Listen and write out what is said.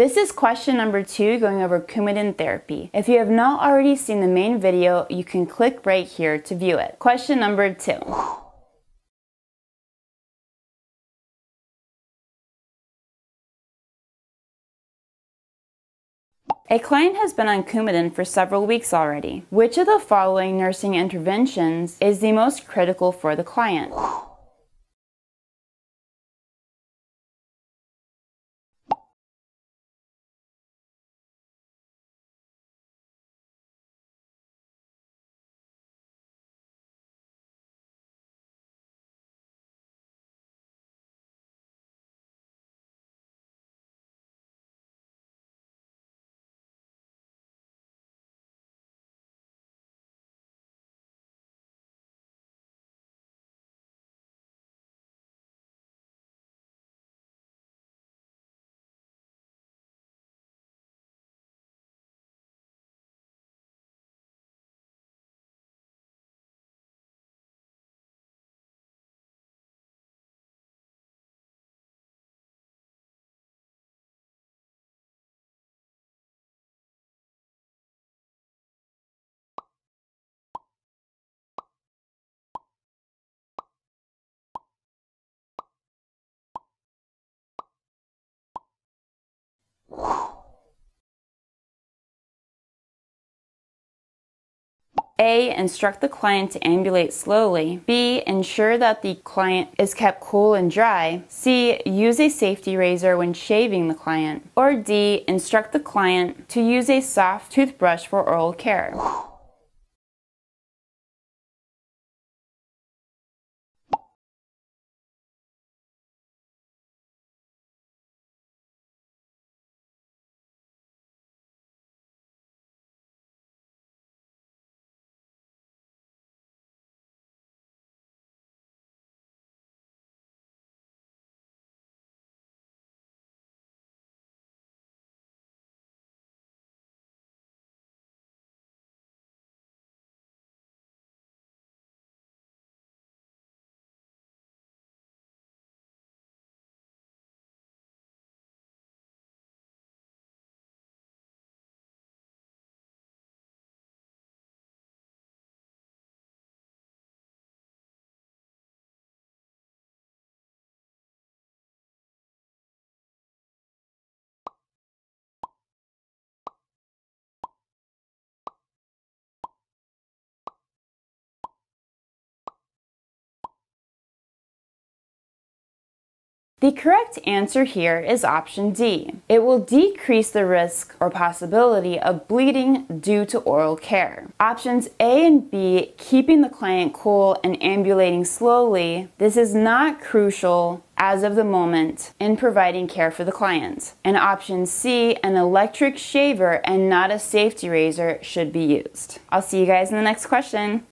This is question number 2 going over Coumadin therapy. If you have not already seen the main video, you can click right here to view it. Question number 2. A client has been on Coumadin for several weeks already. Which of the following nursing interventions is the most critical for the client? A. Instruct the client to ambulate slowly. B. Ensure that the client is kept cool and dry. C. Use a safety razor when shaving the client. Or D. Instruct the client to use a soft toothbrush for oral care. The correct answer here is option D. It will decrease the risk or possibility of bleeding due to oral care. Options A and B, keeping the client cool and ambulating slowly, this is not crucial as of the moment in providing care for the client. And option C, an electric shaver and not a safety razor should be used. I'll see you guys in the next question.